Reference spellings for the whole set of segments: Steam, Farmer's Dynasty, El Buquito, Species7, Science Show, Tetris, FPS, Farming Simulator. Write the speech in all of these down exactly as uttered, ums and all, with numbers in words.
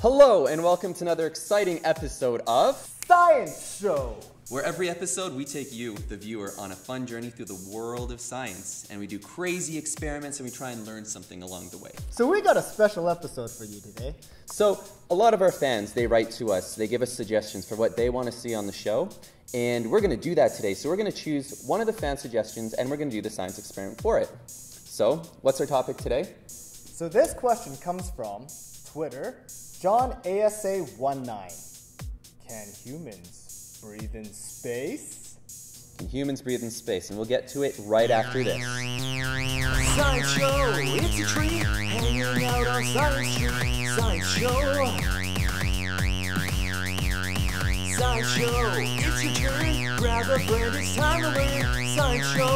Hello, and welcome to another exciting episode of Science Show, where every episode we take you, the viewer, on a fun journey through the world of science, and we do crazy experiments and we try and learn something along the way. So we got a special episode for you today. So a lot of our fans, they write to us, they give us suggestions for what they want to see on the show, and we're going to do that today. So we're going to choose one of the fan suggestions and we're going to do the science experiment for it. So what's our topic today? So this question comes from Twitter. John A S A nineteen, can humans breathe in space? Can humans breathe in space? And we'll get to it right after this. Science Show, it's a treat, hanging out on Science Show. Science Show. Science Show, it's your turn, grab a friend, it's time to win. Science Show.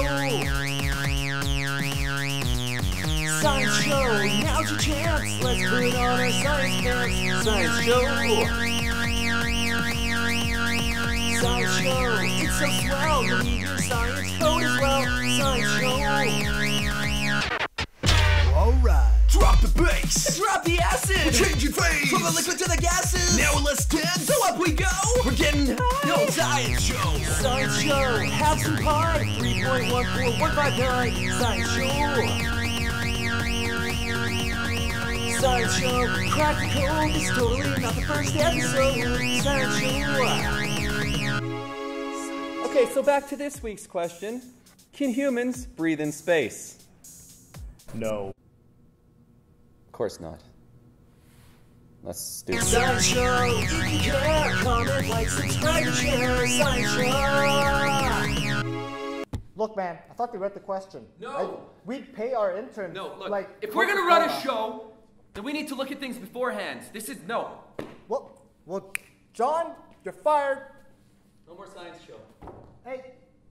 Science Show, now's your chance, let's put on our science pants. Science Show. Science Show, it's so swell, you'll need your science code as well. Science Show. Alright. Drop the bass. Drop the acid. We're changing phase. From the liquid to the gases. Now let's dance, so up we go. We're getting high. No Science Show. Science Show, have some pie. three point one four one five nine. Science Show. Science Show, crack the code, it's totally not the first episode. Science Show. Okay, so back to this week's question. Can humans breathe in space? No. Of course not. That's stupid. Science Show, if you care, comment, like, subscribe, and share. Science Show. Look, man, I thought they read the question. No. Right? We'd pay our intern. No, look, like, if we're gonna run a show, then we need to look at things beforehand. This is no. Well, well, John, you're fired.